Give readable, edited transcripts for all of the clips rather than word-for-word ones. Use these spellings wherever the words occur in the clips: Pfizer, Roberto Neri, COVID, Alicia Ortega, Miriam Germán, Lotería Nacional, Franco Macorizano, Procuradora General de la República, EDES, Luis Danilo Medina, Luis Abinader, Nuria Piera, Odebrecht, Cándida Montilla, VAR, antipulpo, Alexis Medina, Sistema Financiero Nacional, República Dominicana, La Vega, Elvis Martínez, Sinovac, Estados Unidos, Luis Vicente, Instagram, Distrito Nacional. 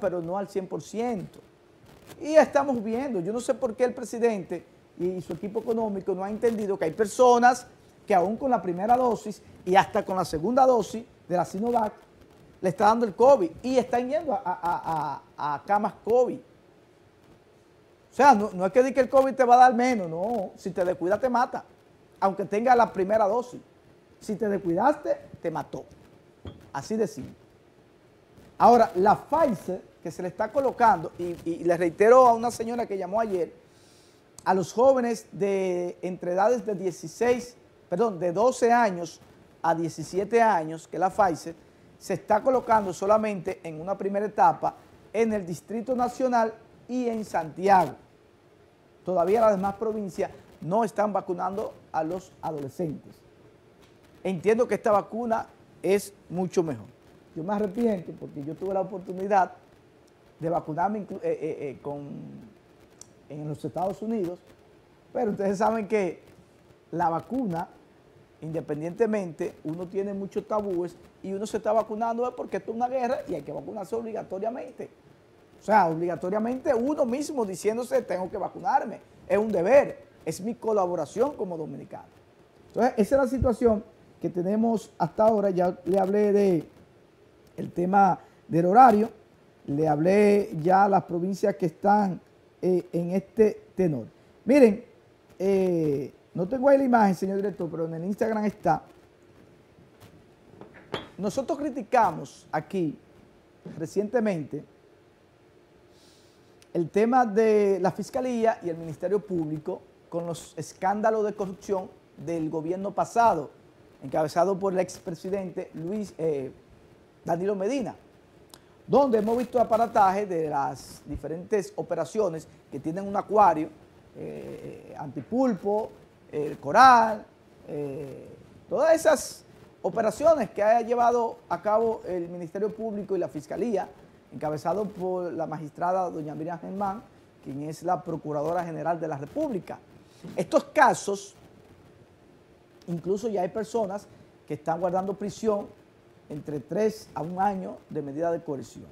pero no al 100%. Y estamos viendo, yo no sé por qué el presidente y su equipo económico no ha entendido que hay personas que aún con la primera dosis y hasta con la segunda dosis de la Sinovac le está dando el COVID y están yendo a camas COVID. O sea, no es que diga que el COVID te va a dar menos, no. Si te descuidas te mata, aunque tenga la primera dosis. Si te descuidaste, te mató. Así de simple. Ahora, la Pfizer que se le está colocando, y le reitero a una señora que llamó ayer, a los jóvenes de entre edades de 12 años a 17 años, que la Pfizer se está colocando solamente en una primera etapa en el Distrito Nacional y en Santiago. Todavía las demás provincias no están vacunando a los adolescentes. Entiendo que esta vacuna es mucho mejor. Yo me arrepiento porque yo tuve la oportunidad de vacunarme en los Estados Unidos, pero ustedes saben que la vacuna, independientemente, uno tiene muchos tabúes y uno se está vacunando porque esto es una guerra y hay que vacunarse obligatoriamente. O sea, obligatoriamente uno mismo diciéndose tengo que vacunarme, es un deber, es mi colaboración como dominicano. Entonces, esa es la situación que tenemos hasta ahora. Ya le hablé del tema del horario, le hablé ya a las provincias que están en este tenor. Miren, no tengo ahí la imagen, señor director, pero en el Instagram está. Nosotros criticamos aquí recientemente el tema de la Fiscalía y el Ministerio Público con los escándalos de corrupción del gobierno pasado, encabezado por el expresidente Luis Danilo Medina, donde hemos visto aparataje de las diferentes operaciones que tienen un acuario, antipulpo, el coral, todas esas operaciones que ha llevado a cabo el Ministerio Público y la Fiscalía, encabezado por la magistrada doña Miriam Germán, quien es la Procuradora General de la República. Estos casos, incluso ya hay personas que están guardando prisión entre 3 a 1 año de medida de coerción.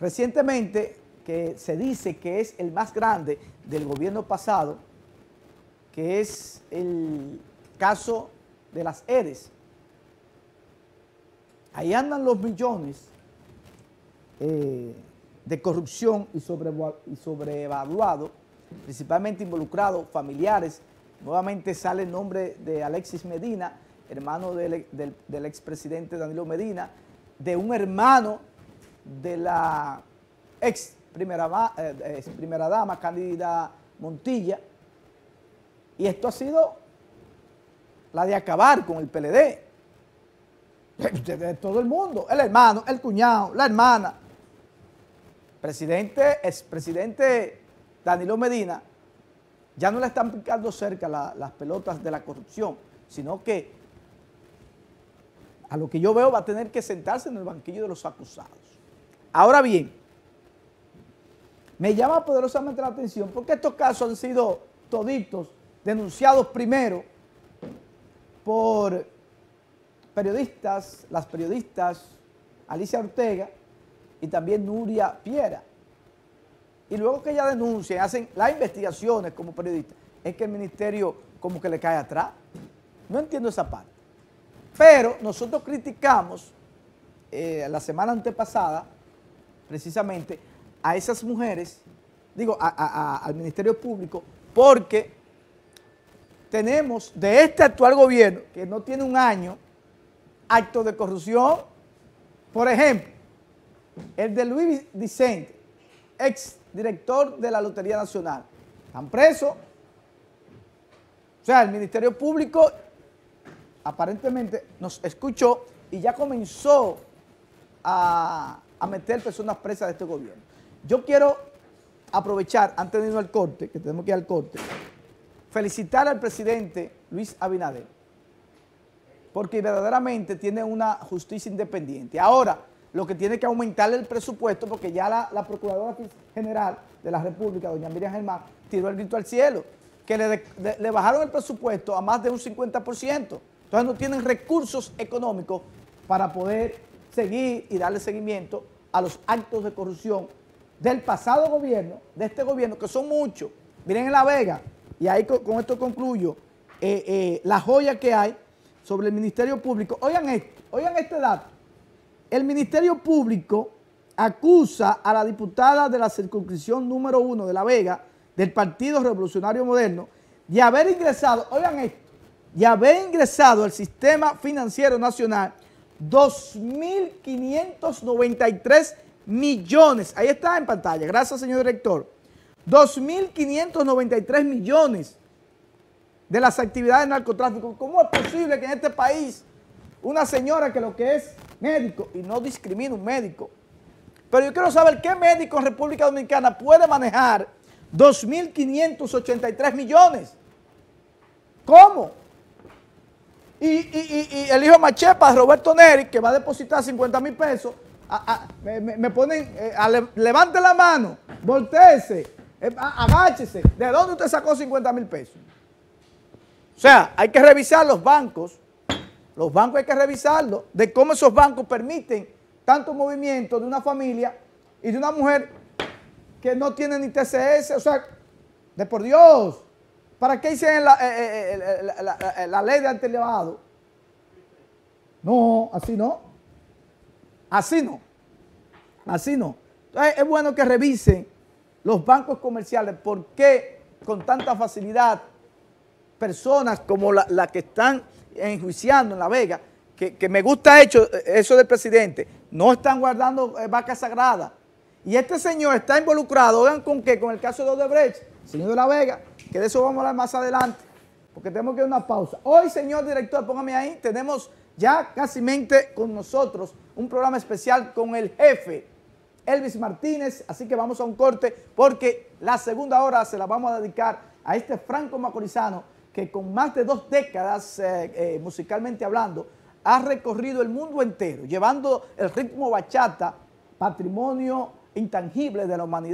Recientemente, que se dice que es el más grande del gobierno pasado, que es el caso de las EDES. Ahí andan los millones de corrupción y sobrevaluado, principalmente involucrados familiares. Nuevamente sale el nombre de Alexis Medina, hermano del expresidente Danilo Medina, de un hermano de la ex primera dama, Cándida Montilla. Y esto ha sido la de acabar con el PLD. De todo el mundo, el hermano, el cuñado, la hermana. Expresidente Danilo Medina, ya no le están picando cerca las pelotas de la corrupción, sino que a lo que yo veo va a tener que sentarse en el banquillo de los acusados. Ahora bien, me llama poderosamente la atención porque estos casos han sido toditos denunciados primero por periodistas, las periodistas Alicia Ortega y también Nuria Piera. Y luego que ellas denuncian, hacen las investigaciones como periodistas, es que el ministerio como que le cae atrás. No entiendo esa parte. Pero nosotros criticamos la semana antepasada, precisamente, a esas mujeres, digo, al Ministerio Público, porque tenemos de este actual gobierno, que no tiene un año, actos de corrupción. Por ejemplo, el de Luis Vicente, exdirector de la Lotería Nacional. Están presos. O sea, el Ministerio Público aparentemente nos escuchó y ya comenzó a meter personas presas de este gobierno. Yo quiero aprovechar, antes de irnos al corte, que tenemos que ir al corte, felicitar al presidente Luis Abinader, porque verdaderamente tiene una justicia independiente. Ahora, lo que tiene que aumentar el presupuesto, porque ya la Procuradora General de la República, doña Miriam Germán, tiró el grito al cielo, que le bajaron el presupuesto a más de un 50%. Entonces no tienen recursos económicos para poder seguir y darle seguimiento a los actos de corrupción del pasado gobierno, de este gobierno, que son muchos. Miren en La Vega, y ahí con esto concluyo, la joya que hay sobre el Ministerio Público. Oigan esto, oigan este dato. El Ministerio Público acusa a la diputada de la circunscripción número 1 de La Vega, del Partido Revolucionario Moderno, de haber ingresado, oigan esto, de haber ingresado al Sistema Financiero Nacional 2.593 millones. Ahí está en pantalla, gracias señor director. 2.593 millones de las actividades de narcotráfico. ¿Cómo es posible que en este país una señora que lo que es médico, y no discrimina un médico, pero yo quiero saber qué médico en República Dominicana puede manejar 2.583 millones? ¿Cómo? Y el hijo Machepa, Roberto Neri, que va a depositar 50.000 pesos, me ponen, levante la mano, voltéese, agáchese. ¿De dónde usted sacó 50.000 pesos? O sea, hay que revisar los bancos. Los bancos hay que revisarlos, de cómo esos bancos permiten tantos movimientos de una familia y de una mujer que no tiene ni TCS. O sea, de por Dios, ¿para qué hicieron la ley de antelevado? No, así no. Así no. Así no. Entonces, es bueno que revisen los bancos comerciales por qué con tanta facilidad personas como la que están enjuiciando en La Vega, que me gusta hecho eso del presidente, no están guardando vacas sagradas. Y este señor está involucrado, ¿oigan con qué? Con el caso de Odebrecht, señor de La Vega, que de eso vamos a hablar más adelante, porque tenemos que ir a una pausa. Hoy, señor director, póngame ahí, tenemos ya casi mente con nosotros un programa especial con el jefe, Elvis Martínez, así que vamos a un corte, porque la segunda hora se la vamos a dedicar a este Franco Macorizano, que con más de 2 décadas musicalmente hablando, ha recorrido el mundo entero, llevando el ritmo bachata, patrimonio intangible de la humanidad.